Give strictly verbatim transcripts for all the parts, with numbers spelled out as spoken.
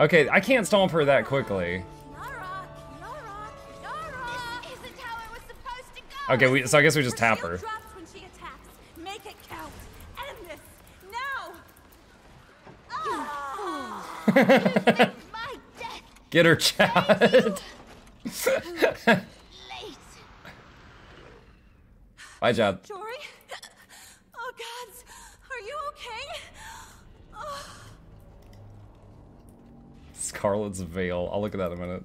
Okay, I can't stomp her that quickly. Okay, we, so I guess we just tap her. Get her, Chad. Bye, Chad. Jory? Oh, gods. Are you okay? Oh. Scarlet's veil. I'll look at that in a minute.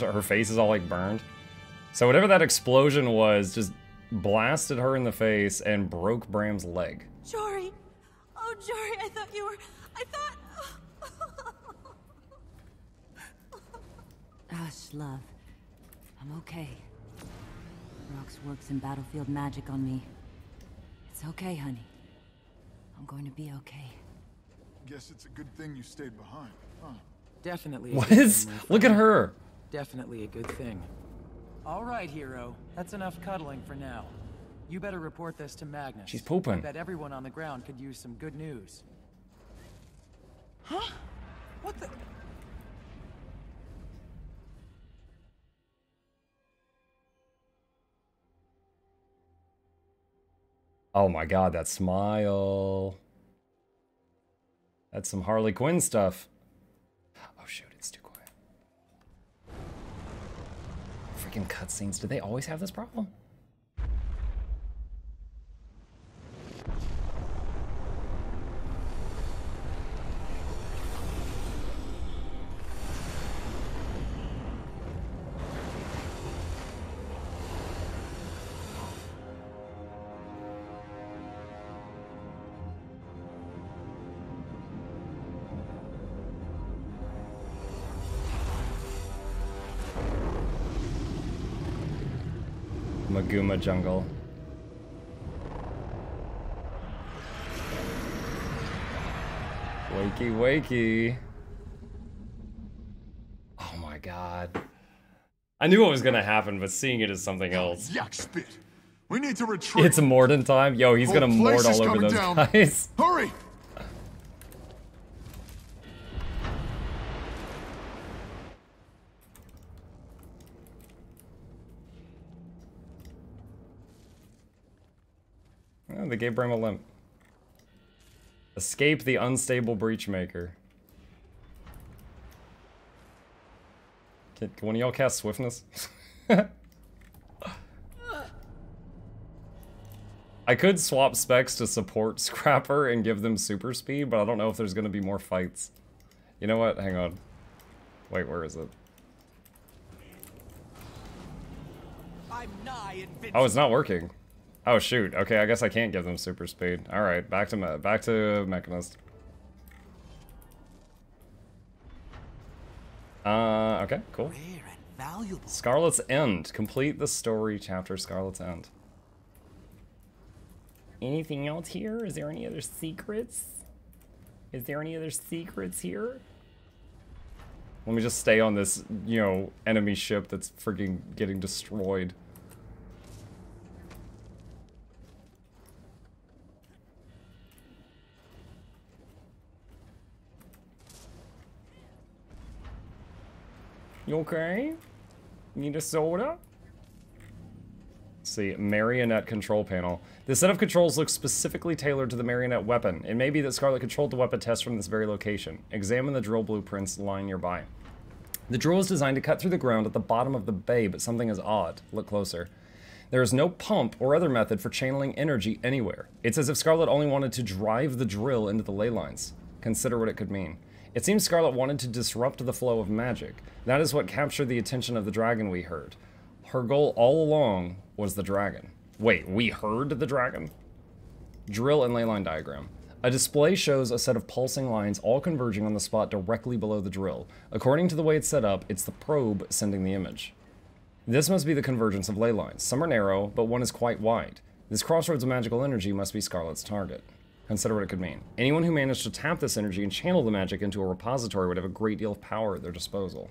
Her face is all like burned. So whatever that explosion was just blasted her in the face and broke Bram's leg. Jory, oh Jory, I thought you were, I thought. Hush, love. I'm okay. Rox works in battlefield magic on me. It's okay, honey. I'm going to be okay. Guess it's a good thing you stayed behind, huh? Definitely. What is? Look at her. Definitely a good thing. All right, hero. That's enough cuddling for now. You better report this to Magnus. She's pooping. I bet everyone on the ground could use some good news. Huh? What the? Oh my god, that smile. That's some Harley Quinn stuff. Oh shoot, it's too. Freaking cutscenes, do they always have this problem? Maguma jungle. Wakey, wakey. Oh my god. I knew what was gonna happen, but seeing it is something else. Yuck spit. We need to retreat. It's Morden time. Yo, he's gonna Mord all over those guys. Hurry! They gave Bram a limp. Escape the unstable breachmaker. Can, can one of y'all cast swiftness? I could swap specs to support Scrapper and give them super speed, but I don't know if there's going to be more fights. You know what? Hang on. Wait, where is it? I'm nigh oh, it's not working. Oh shoot, okay, I guess I can't give them super speed. Alright, back to me back to Mechanist. Uh, okay, cool. Scarlet's End. Complete the story chapter, Scarlet's End. Anything else here? Is there any other secrets? Is there any other secrets here? Let me just stay on this, you know, enemy ship that's freaking getting destroyed. You okay? Need a soda? Let's see, marionette control panel. The set of controls looks specifically tailored to the marionette weapon. It may be that Scarlet controlled the weapon test from this very location. Examine the drill blueprints lying nearby. The drill is designed to cut through the ground at the bottom of the bay, but something is odd. Look closer. There is no pump or other method for channeling energy anywhere. It's as if Scarlet only wanted to drive the drill into the ley lines. Consider what it could mean. It seems Scarlet wanted to disrupt the flow of magic. That is what captured the attention of the dragon we heard. Her goal all along was the dragon. Wait, we heard the dragon? Drill and ley line diagram. A display shows a set of pulsing lines all converging on the spot directly below the drill. According to the way it's set up, it's the probe sending the image. This must be the convergence of ley lines. Some are narrow, but one is quite wide. This crossroads of magical energy must be Scarlet's target. Consider what it could mean. Anyone who managed to tap this energy and channel the magic into a repository would have a great deal of power at their disposal.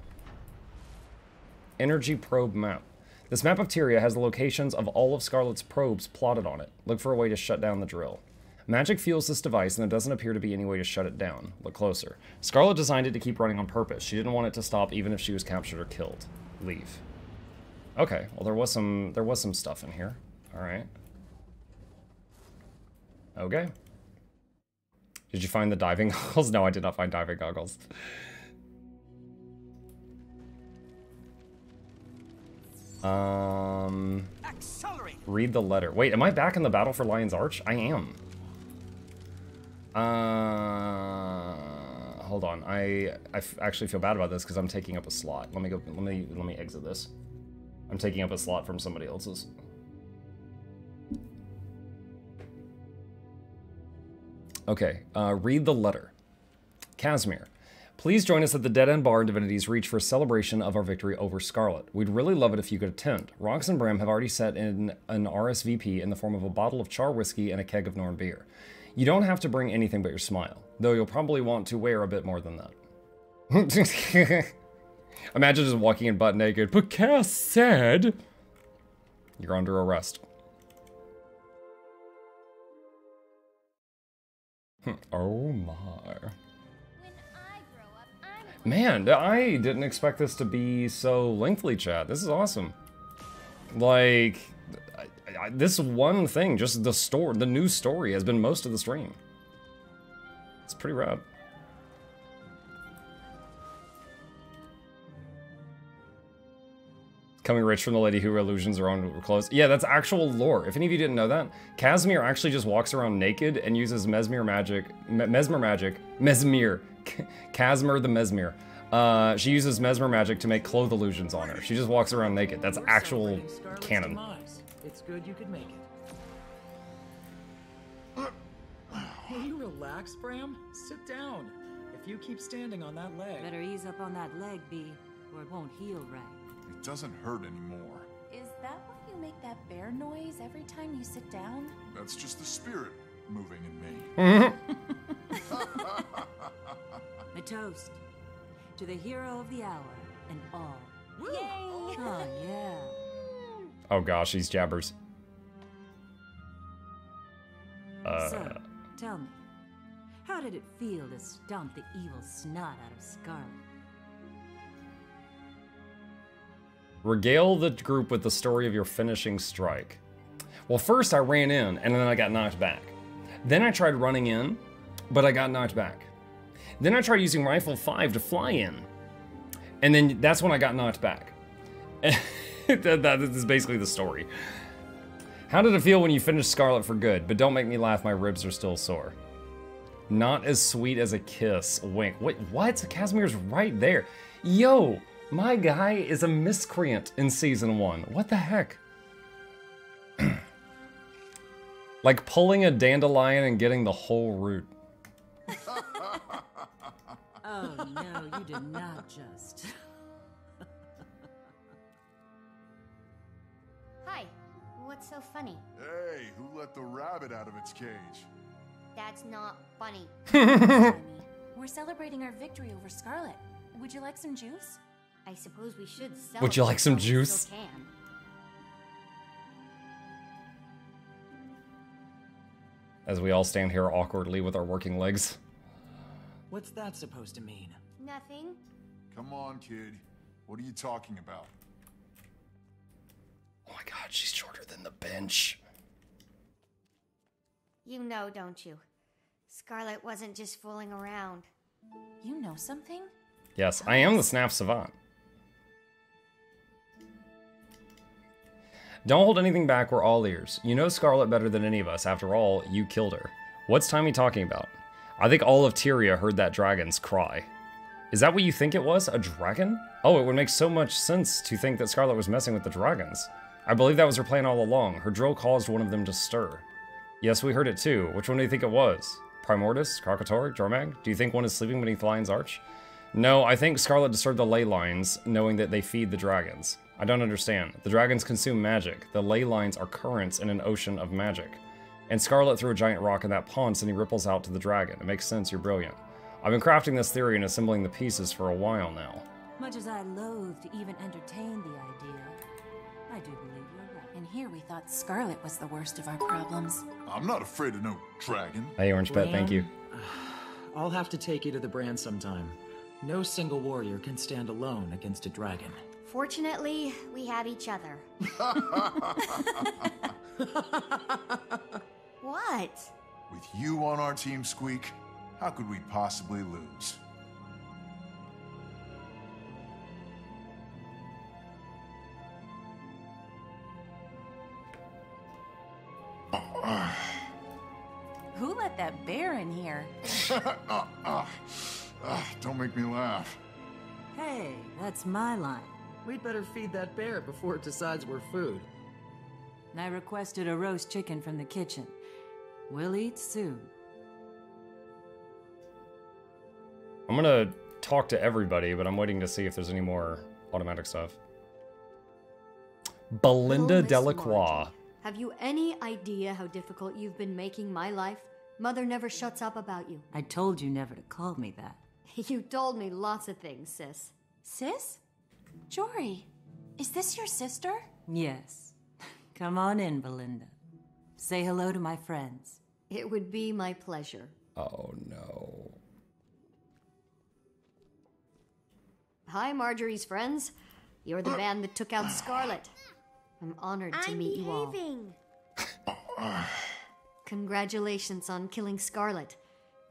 Energy probe map. This map of Tyria has the locations of all of Scarlet's probes plotted on it. Look for a way to shut down the drill. Magic fuels this device, and there doesn't appear to be any way to shut it down. Look closer. Scarlet designed it to keep running on purpose. She didn't want it to stop even if she was captured or killed. Leave. Okay, well there was some there was some stuff in here. Alright. Okay. Did you find the diving goggles? No, I did not find diving goggles. Um, Accelerate. Read the letter. Wait, am I back in the battle for Lion's Arch? I am. Uh, hold on. I, I f actually feel bad about this because I'm taking up a slot. Let me go. Let me let me exit this. I'm taking up a slot from somebody else's. Okay. Uh, read the letter. Kasmeer. Please join us at the Dead End Bar in Divinity's Reach for a celebration of our victory over Scarlet. We'd really love it if you could attend. Rox and Bram have already set in an R S V P in the form of a bottle of char whiskey and a keg of Norn beer. You don't have to bring anything but your smile, though you'll probably want to wear a bit more than that. Imagine just walking in butt naked. But Cass said... You're under arrest. Oh my... Man, I didn't expect this to be so lengthy, chat. This is awesome. Like, I, I, this one thing, just the story, the new story has been most of the stream. It's pretty rad. Coming rich from the lady who illusions her own clothes. Yeah, that's actual lore. If any of you didn't know that, Kasmeer actually just walks around naked and uses Mesmer magic, me Mesmer magic, Mesmer, Kasmeer the Mesmer. Uh, she uses Mesmer magic to make cloth illusions on her. She just walks around naked. That's actual canon. It's good you could make it. Hey, you relax, Bram. Sit down. If you keep standing on that leg. Better ease up on that leg, B, or it won't heal right. It doesn't hurt anymore. Is that why you make that bear noise every time you sit down? That's just the spirit moving in me. A toast to the hero of the hour and all. Yay! Oh, yeah. Oh, gosh, these jabbers. Uh... So, tell me, how did it feel to stomp the evil snot out of Scarlet? Regale the group with the story of your finishing strike. Well, first I ran in, and then I got knocked back. Then I tried running in, but I got knocked back. Then I tried using Rifle five to fly in, and then that's when I got knocked back. that, that is basically the story. How did it feel when you finished Scarlet for good? But don't make me laugh, my ribs are still sore. Not as sweet as a kiss, a wink. Wait, what? Kasmeer's right there. Yo! My guy is a miscreant in season one. What the heck? Like pulling a dandelion and getting the whole root. Oh no, you did not just. Hi, what's so funny? Hey, who let the rabbit out of its cage? That's not funny. We're celebrating our victory over Scarlet. Would you like some juice? I suppose we should sell. Would you like some juice? Can. As we all stand here awkwardly with our working legs. What's that supposed to mean? Nothing. Come on, kid. What are you talking about? Oh my god, she's shorter than the bench. You know, don't you? Scarlet wasn't just fooling around. You know something? Yes, I am the Snap Savant. Don't hold anything back, we're all ears. You know Scarlet better than any of us. After all, you killed her. What's Taimi talking about? I think all of Tyria heard that dragon's cry. Is that what you think it was? A dragon? Oh, it would make so much sense to think that Scarlet was messing with the dragons. I believe that was her plan all along. Her drill caused one of them to stir. Yes, we heard it too. Which one do you think it was? Primordus? Krakatoa? Jormag? Do you think one is sleeping beneath Lion's Arch? No, I think Scarlet disturbed the ley lines, knowing that they feed the dragons. I don't understand. The dragons consume magic. The ley lines are currents in an ocean of magic. And Scarlet threw a giant rock in that pond, sending ripples out to the dragon. It makes sense, you're brilliant. I've been crafting this theory and assembling the pieces for a while now. Much as I loathe to even entertain the idea, I do believe you're right. And here we thought Scarlet was the worst of our problems. I'm not afraid of no dragon. Hey, Orange Pet, thank you. I'll have to take you to the brand sometime. No single warrior can stand alone against a dragon. Fortunately, we have each other. What? With you on our team, Squeak, how could we possibly lose? Who let that bear in here? uh, uh, uh, don't make me laugh. Hey, that's my line. We'd better feed that bear before it decides we're food. I requested a roast chicken from the kitchen. We'll eat soon. I'm gonna talk to everybody, but I'm waiting to see if there's any more automatic stuff. Belinda Delacroix. Have you any idea how difficult you've been making my life? Mother never shuts up about you. I told you never to call me that. You told me lots of things, sis. Sis? Jory, is this your sister? Yes. Come on in, Belinda. Say hello to my friends. It would be my pleasure. Oh, no. Hi, Marjorie's friends. You're the man that took out Scarlet. I'm honored to I'm meet behaving. you all. Congratulations on killing Scarlet.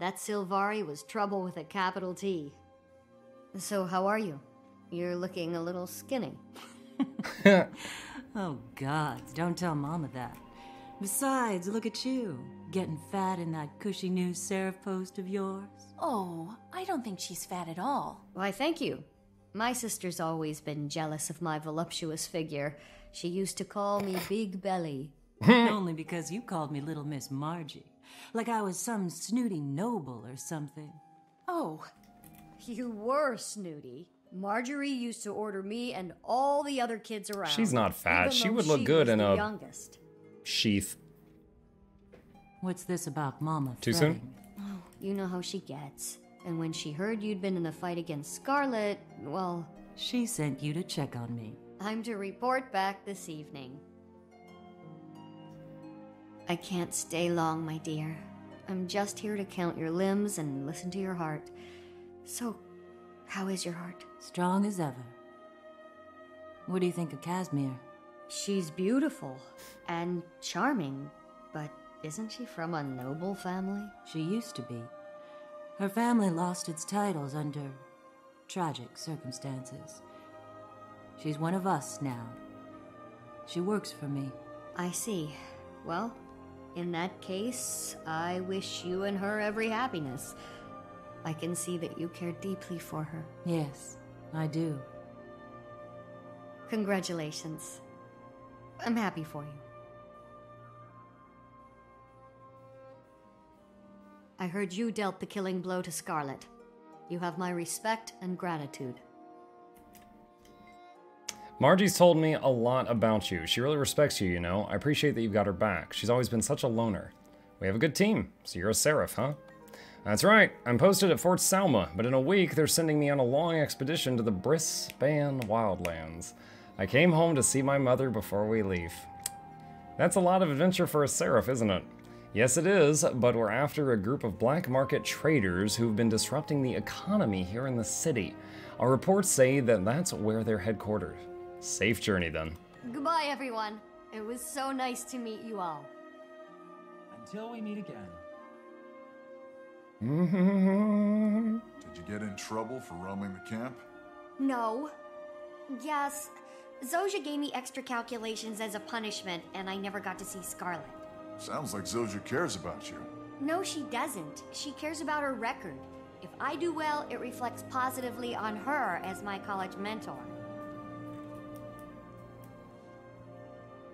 That Silvari was trouble with a capital T. So how are you? You're looking a little skinny. Oh, God, don't tell Mama that. Besides, look at you, getting fat in that cushy new Seraph post of yours. Oh, I don't think she's fat at all. Why, thank you. My sister's always been jealous of my voluptuous figure. She used to call me Big Belly. Only because you called me Little Miss Margie. Like I was some snooty noble or something. Oh, you were snooty. Marjorie used to order me and all the other kids around. She's not fat. She would look good in a youngest sheath. What's this about Mama? Too soon? Oh, you know how she gets. And when she heard you'd been in the fight against Scarlet, well... She sent you to check on me. I'm to report back this evening. I can't stay long, my dear. I'm just here to count your limbs and listen to your heart. So... how is your heart? Strong as ever. What do you think of Kasmeer? She's beautiful and charming, but isn't she from a noble family? She used to be. Her family lost its titles under tragic circumstances. She's one of us now. She works for me. I see. Well, in that case, I wish you and her every happiness. I can see that you care deeply for her. Yes, I do. Congratulations. I'm happy for you. I heard you dealt the killing blow to Scarlet. You have my respect and gratitude. Margie's told me a lot about you. She really respects you, you know. I appreciate that you've got her back. She's always been such a loner. We have a good team. So you're a Seraph, huh? That's right, I'm posted at Fort Salma, but in a week they're sending me on a long expedition to the Brisban Wildlands. I came home to see my mother before we leave. That's a lot of adventure for a Seraph, isn't it? Yes it is, but we're after a group of black market traders who've been disrupting the economy here in the city. Our reports say that that's where they're headquartered. Safe journey then. Goodbye everyone. It was so nice to meet you all. Until we meet again. Did you get in trouble for roaming the camp? No. Yes. Zojja gave me extra calculations as a punishment, and I never got to see Scarlet. Sounds like Zojja cares about you. No, she doesn't. She cares about her record. If I do well, it reflects positively on her as my college mentor.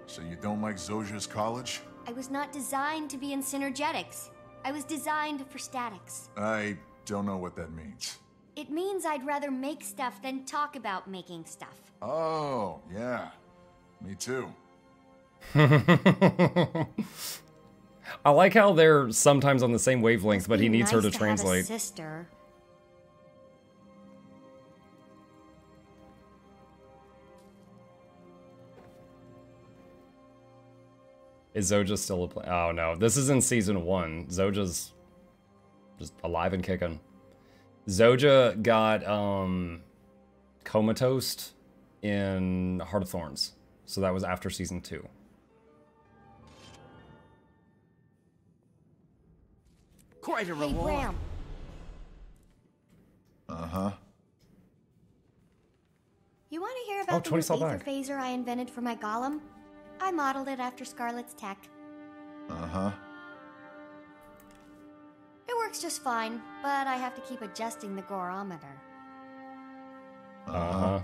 So you don't like Zojja's college? I was not designed to be in synergetics. I was designed for statics. I don't know what that means. It means I'd rather make stuff than talk about making stuff. Oh, yeah. Me too. I like how they're sometimes on the same wavelengths, but he needs nice her to, to translate. Have a sister. Is Zojja still a play? Oh no, this is in season one. Zojja's just alive and kicking. Zojja got um, comatose in Heart of Thorns, so that was after season two. Quite a reward. Hey, uh huh. You want to hear about oh, the laser phaser I invented for my golem? I modeled it after Scarlet's tech. Uh huh. It works just fine, but I have to keep adjusting the gorometer. Uh huh.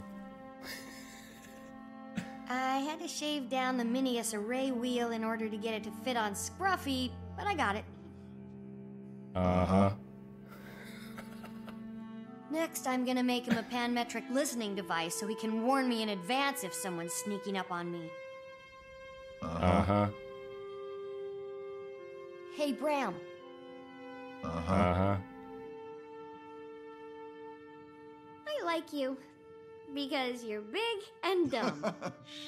I had to shave down the Minius array wheel in order to get it to fit on Scruffy, but I got it. Uh-huh. Next, I'm gonna make him a panmetric listening device so he can warn me in advance if someone's sneaking up on me. Uh-huh. Hey, Bram. Uh-huh. Uh-huh. I like you because you're big and dumb.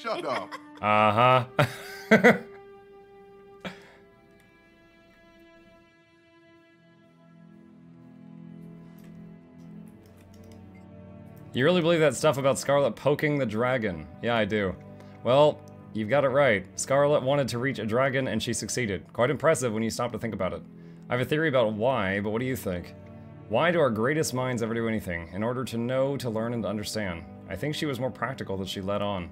Shut up. Uh-huh. You really believe that stuff about Scarlet poking the dragon? Yeah, I do. Well, you've got it right. Scarlet wanted to reach a dragon and she succeeded. Quite impressive when you stop to think about it. I have a theory about why, but what do you think? Why do our greatest minds ever do anything? In order to know, to learn, and to understand. I think she was more practical than she let on.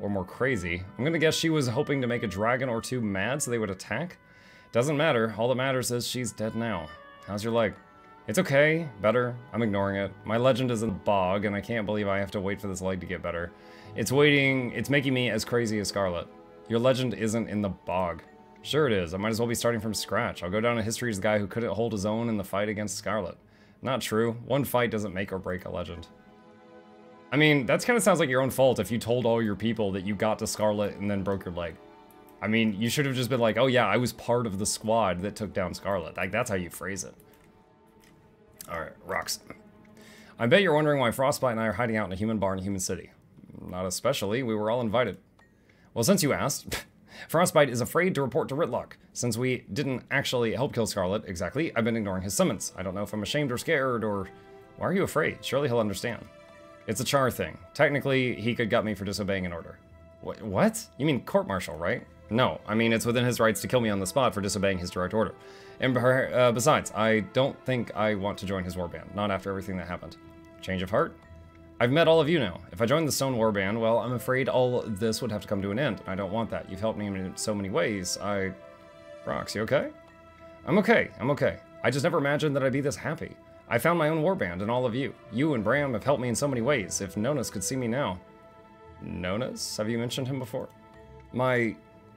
Or more crazy. I'm gonna guess she was hoping to make a dragon or two mad so they would attack? Doesn't matter. All that matters is she's dead now. How's your leg? It's okay, better, I'm ignoring it. My legend is in the bog, and I can't believe I have to wait for this leg to get better. It's waiting, it's making me as crazy as Scarlet. Your legend isn't in the bog. Sure it is, I might as well be starting from scratch. I'll go down in history as the guy who couldn't hold his own in the fight against Scarlet. Not true, one fight doesn't make or break a legend. I mean, that kind of sounds like your own fault if you told all your people that you got to Scarlet and then broke your leg. I mean, you should have just been like, oh yeah, I was part of the squad that took down Scarlet. Like, that's how you phrase it. Alright, Rox. I bet you're wondering why Frostbite and I are hiding out in a human bar in a human city. Not especially, we were all invited. Well, since you asked, Frostbite is afraid to report to Rytlock. Since we didn't actually help kill Scarlet, exactly, I've been ignoring his summons. I don't know if I'm ashamed or scared or... Why are you afraid? Surely he'll understand. It's a Char thing. Technically, he could gut me for disobeying an order. Wh what? You mean court-martial, right? No, I mean it's within his rights to kill me on the spot for disobeying his direct order. And uh, besides, I don't think I want to join his warband, not after everything that happened. Change of heart? I've met all of you now. If I join the Stone Warband, well, I'm afraid all this would have to come to an end. I don't want that. You've helped me in so many ways. I... Rox, you okay? I'm okay, I'm okay. I just never imagined that I'd be this happy. I found my own warband and all of you. You and Bram have helped me in so many ways. If Nonus could see me now... Nonus? Have you mentioned him before? My...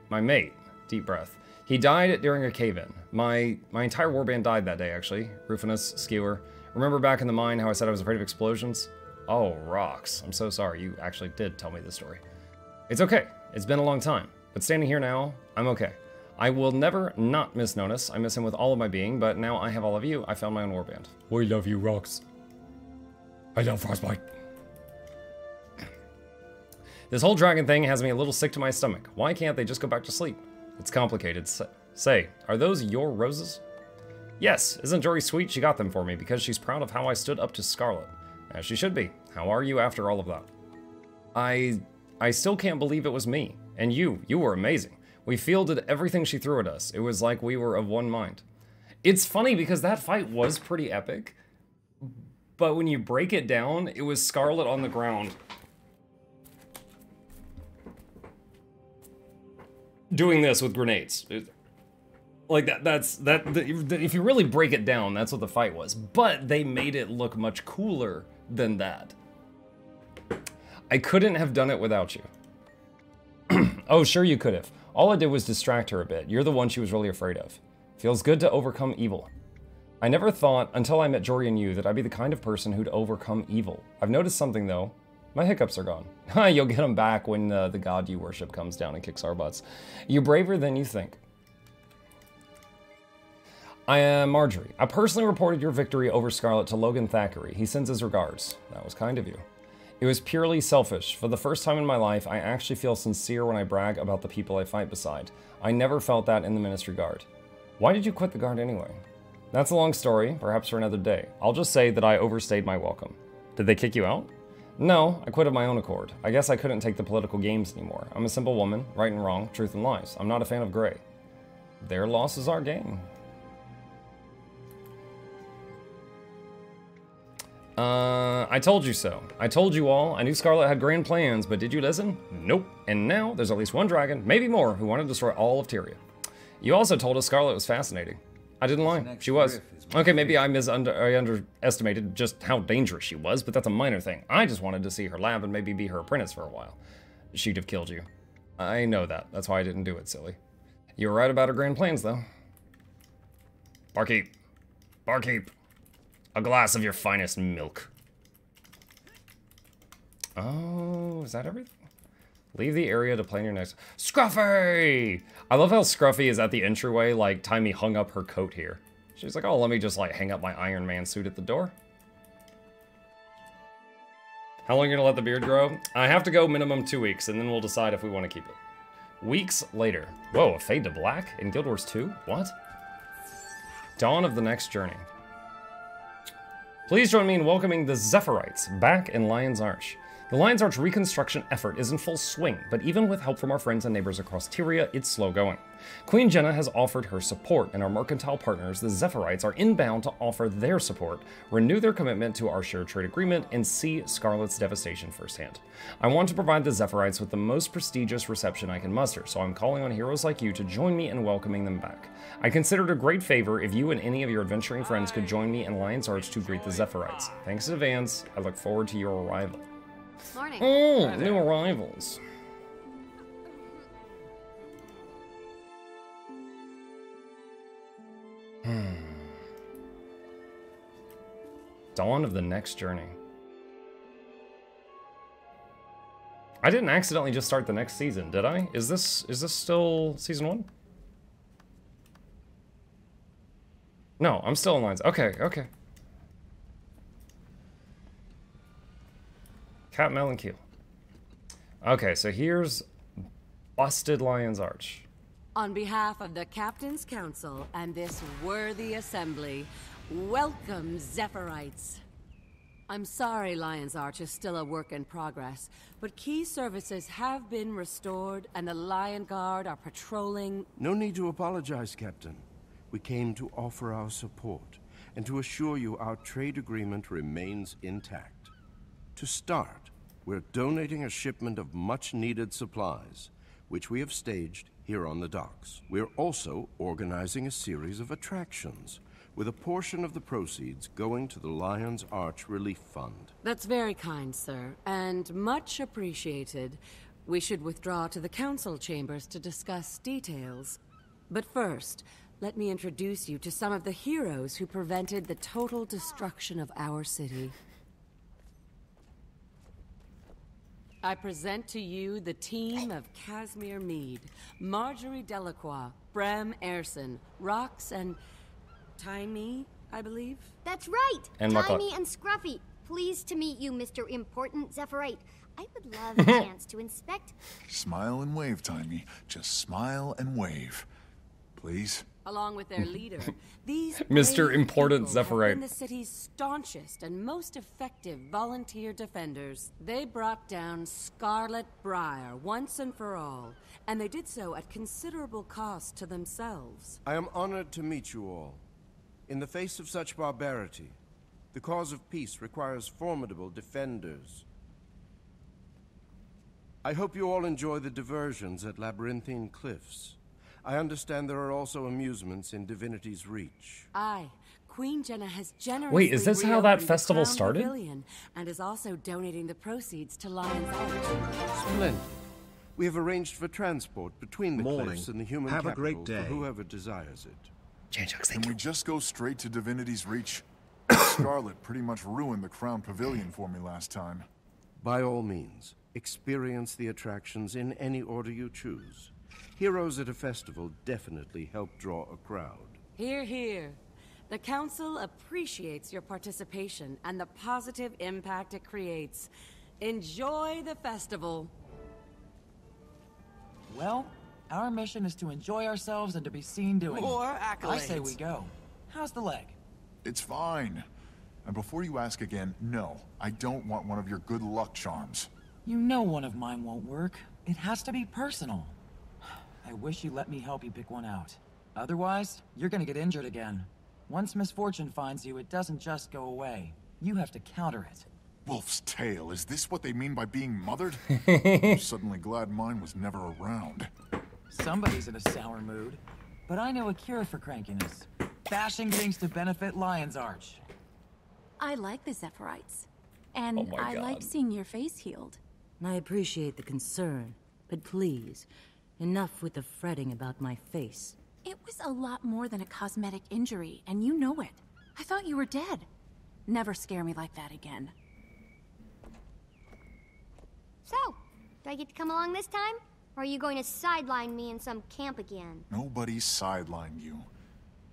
my mate. Deep breath. He died during a cave-in. My my entire warband died that day, actually. Rufinus, Skewer. Remember back in the mine how I said I was afraid of explosions? Oh, Rox. I'm so sorry. You actually did tell me this story. It's okay. It's been a long time. But standing here now, I'm okay. I will never not miss Nonus. I miss him with all of my being, but now I have all of you. I found my own warband. We love you, Rox. I love Frostbite. This whole dragon thing has me a little sick to my stomach. Why can't they just go back to sleep? It's complicated. Say, are those your roses? Yes, isn't Jory sweet? She got them for me because she's proud of how I stood up to Scarlet. As she should be. How are you after all of that? I... I still can't believe it was me. And you, you were amazing. We fielded everything she threw at us. It was like we were of one mind. It's funny because that fight was pretty epic. But when you break it down, it was Scarlet on the ground. Doing this with grenades. Like that, that's, that, the, if you really break it down, that's what the fight was. But they made it look much cooler than that. I couldn't have done it without you. Oh, sure you could have. All I did was distract her a bit. You're the one she was really afraid of. Feels good to overcome evil. I never thought, until I met Jory and you, that I'd be the kind of person who'd overcome evil. I've noticed something though. My hiccups are gone. You'll get them back when uh, the god you worship comes down and kicks our butts. You're braver than you think. I am Marjorie. I personally reported your victory over Scarlet to Logan Thackeray. He sends his regards. That was kind of you. It was purely selfish. For the first time in my life, I actually feel sincere when I brag about the people I fight beside. I never felt that in the Ministry Guard. Why did you quit the Guard anyway? That's a long story, perhaps for another day. I'll just say that I overstayed my welcome. Did they kick you out? No, I quit of my own accord. I guess I couldn't take the political games anymore. I'm a simple woman, right and wrong, truth and lies. I'm not a fan of gray. Their loss is our gain. Uh, I told you so. I told you all. I knew Scarlet had grand plans, but did you listen? Nope. And now there's at least one dragon, maybe more, who wanted to destroy all of Tyria. You also told us Scarlet was fascinating. I didn't lie. She was. Okay, maybe I, misunder I underestimated just how dangerous she was, but that's a minor thing. I just wanted to see her lab and maybe be her apprentice for a while. She'd have killed you. I know that. That's why I didn't do it, silly. You were right about her grand plans, though. Barkeep. Barkeep. A glass of your finest milk. Oh, is that everything? Leave the area to plan your next... Scruffy! I love how Scruffy is at the entryway, like, Taimi hung up her coat here. She's like, oh, let me just, like, hang up my Iron Man suit at the door. How long are you gonna let the beard grow? I have to go minimum two weeks, and then we'll decide if we want to keep it. Weeks later. Whoa, a fade to black? In Guild Wars two? What? Dawn of the next journey. Please join me in welcoming the Zephyrites back in Lion's Arch. The Lion's Arch reconstruction effort is in full swing, but even with help from our friends and neighbors across Tyria, it's slow going. Queen Jennah has offered her support, and our mercantile partners, the Zephyrites, are inbound to offer their support, renew their commitment to our shared trade agreement, and see Scarlet's devastation firsthand. I want to provide the Zephyrites with the most prestigious reception I can muster, so I'm calling on heroes like you to join me in welcoming them back. I consider it a great favor if you and any of your adventuring friends could join me in Lion's Arch to greet the Zephyrites. Thanks in advance. I look forward to your arrival. Morning. Oh, new arrivals. Hmm. Dawn of the next journey. I didn't accidentally just start the next season, did I? Is this is this still season one? No, I'm still in lines. Okay, okay. Captain Melankeel. Okay, so here's busted Lion's Arch. On behalf of the Captain's Council and this worthy assembly, welcome, Zephyrites. I'm sorry Lion's Arch is still a work in progress, but key services have been restored and the Lion Guard are patrolling... No need to apologize, Captain. We came to offer our support and to assure you our trade agreement remains intact. To start, we're donating a shipment of much-needed supplies, which we have staged here on the docks. We're also organizing a series of attractions, with a portion of the proceeds going to the Lion's Arch Relief Fund. That's very kind, sir, and much appreciated. We should withdraw to the council chambers to discuss details. But first, let me introduce you to some of the heroes who prevented the total destruction of our city. I present to you the team of Kasmeer Mead, Marjory Delacroix, Bram Erson, Rox, and Taimi, I believe? That's right! And Taimi and Scruffy, pleased to meet you, Mister Important Zephyrite. I would love a chance to inspect... Smile and wave, Taimi. Just smile and wave. Please? Along with their leader, these Mister Important Zephyrite have been the city's staunchest and most effective volunteer defenders. They brought down Scarlet Briar once and for all, and they did so at considerable cost to themselves. I am honored to meet you all. In the face of such barbarity, the cause of peace requires formidable defenders. I hope you all enjoy the diversions at Labyrinthine Cliffs. I understand there are also amusements in Divinity's Reach. Aye, Queen Jennah has generously... Wait, is this how that festival started? ...and is also donating the proceeds to Lion's Arch. Splendid. We have arranged for transport between the Morning. cliffs and the human have capital a great day. for whoever desires it. J-Jux, thank Can you. we just go straight to Divinity's Reach? Scarlet pretty much ruined the Crown Pavilion for me last time. By all means, experience the attractions in any order you choose. Heroes at a festival definitely help draw a crowd. Hear, hear. The Council appreciates your participation and the positive impact it creates. Enjoy the festival. Well, our mission is to enjoy ourselves and to be seen doing more accolades. I say we go. How's the leg? It's fine. And before you ask again, no, I don't want one of your good luck charms. You know one of mine won't work. It has to be personal. I wish you let me help you pick one out. Otherwise, you're gonna get injured again. Once misfortune finds you, it doesn't just go away. You have to counter it. Wolf's tail, is this what they mean by being mothered? I'm suddenly glad mine was never around. Somebody's in a sour mood. But I know a cure for crankiness. Bashing things to benefit Lion's Arch. I like the Zephyrites. And oh I God. like seeing your face healed. I appreciate the concern. But please, enough with the fretting about my face. It was a lot more than a cosmetic injury, and you know it. I thought you were dead. Never scare me like that again. So, do I get to come along this time? Or are you going to sideline me in some camp again? Nobody sidelined you.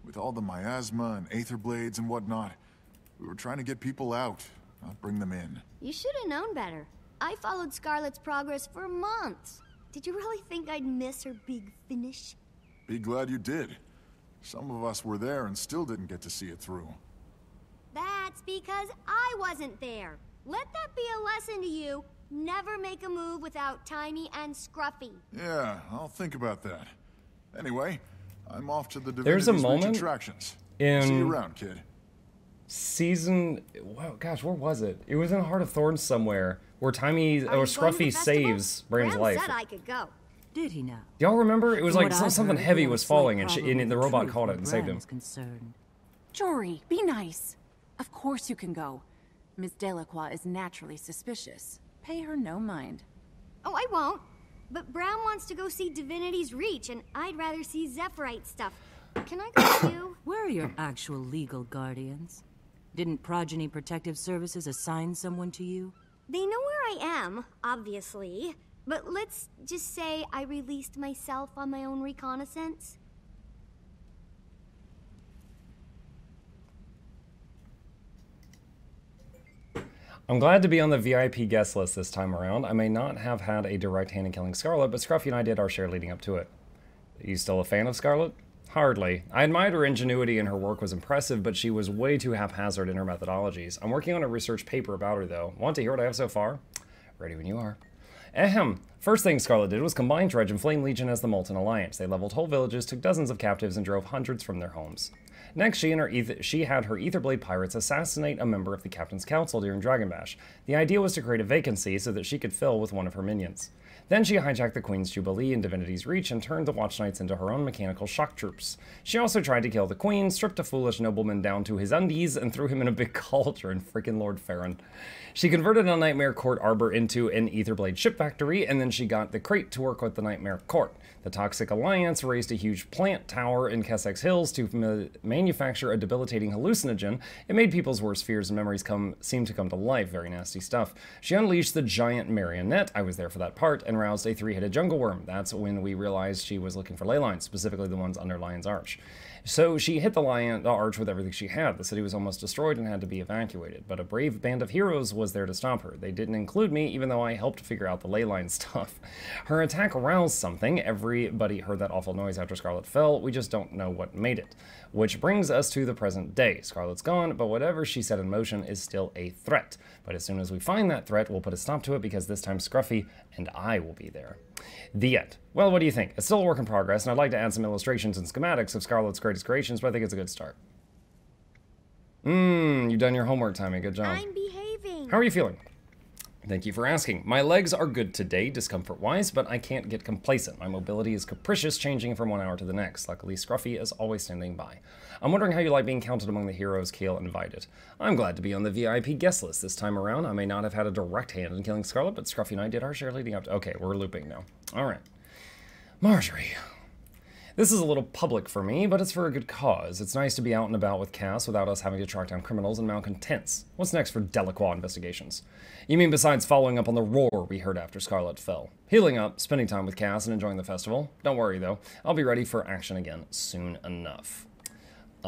With all the miasma and aetherblades and whatnot, we were trying to get people out, not bring them in. You should have known better. I followed Scarlet's progress for months. Did you really think I'd miss her big finish? Be glad you did. Some of us were there and still didn't get to see it through. That's because I wasn't there. Let that be a lesson to you. Never make a move without Taimi and Scruffy. Yeah, I'll think about that. Anyway, I'm off to the Divinity's Reach attractions. In see you around, kid. Season, wow, gosh, where was it? It was in Heart of Thorns somewhere, where Taimi or Scruffy saves Bram's life. Bram said I could go. Did he now? Y'all remember? It was like something heavy was falling, and, she, and the robot caught it and saved him. Concerned. Jory, be nice. Of course you can go. Miss Delacroix is naturally suspicious. Pay her no mind. Oh, I won't. But Bram wants to go see Divinity's Reach, and I'd rather see Zephyrite stuff. Can I go with you? Where are your actual legal guardians? Didn't Progeny Protective Services assign someone to you? They know where I am, obviously. But let's just say I released myself on my own reconnaissance. I'm glad to be on the V I P guest list this time around. I may not have had a direct hand in killing Scarlet, but Scruffy and I did our share leading up to it. Are you still a fan of Scarlet? Hardly. I admired her ingenuity and her work was impressive, but she was way too haphazard in her methodologies. I'm working on a research paper about her, though. Want to hear what I have so far? Ready when you are. Ahem. First thing Scarlet did was combine Dredge and Flame Legion as the Molten Alliance. They leveled whole villages, took dozens of captives, and drove hundreds from their homes. Next, she and her ether she had her Aetherblade pirates assassinate a member of the Captain's Council during Dragon Bash. The idea was to create a vacancy so that she could fill with one of her minions. Then she hijacked the Queen's Jubilee in Divinity's Reach and turned the Watch Knights into her own mechanical shock troops. She also tried to kill the Queen, stripped a foolish nobleman down to his undies, and threw him in a big cauldron, freaking Lord Farron. She converted a Nightmare Court arbor into an Aetherblade ship factory, and then she got the crate to work with the Nightmare Court. The Toxic Alliance raised a huge plant tower in Kessex Hills to ma manufacture a debilitating hallucinogen. It made people's worst fears and memories come seem to come to life. Very nasty stuff. She unleashed the giant marionette, I was there for that part, and roused a three-headed jungle worm. That's when we realized she was looking for ley lines, specifically the ones under Lion's Arch. So she hit the Lion's Arch with everything she had. The city was almost destroyed and had to be evacuated, but a brave band of heroes was there to stop her. They didn't include me, even though I helped figure out the ley line stuff. Her attack roused something. Everybody heard that awful noise after Scarlet fell. We just don't know what made it. Which brings us to the present day. Scarlet's gone, but whatever she set in motion is still a threat. But as soon as we find that threat, we'll put a stop to it, because this time Scruffy and I will be there. The end. Well, what do you think? It's still a work in progress, and I'd like to add some illustrations and schematics of Scarlet's greatest creations, but I think it's a good start. Mmm, you've done your homework, Taimi. Good job. I'm behaving. How are you feeling? Thank you for asking. My legs are good today, discomfort-wise, but I can't get complacent. My mobility is capricious, changing from one hour to the next. Luckily, Scruffy is always standing by. I'm wondering how you like being counted among the heroes Keel invited. I'm glad to be on the V I P guest list this time around. I may not have had a direct hand in killing Scarlet, but Scruffy and I did our share leading up to... Okay, we're looping now. All right. Marjorie. This is a little public for me, but it's for a good cause. It's nice to be out and about with Cass without us having to track down criminals and malcontents. What's next for Delacroix investigations? You mean besides following up on the roar we heard after Scarlet fell? Healing up, spending time with Cass, and enjoying the festival? Don't worry, though. I'll be ready for action again soon enough.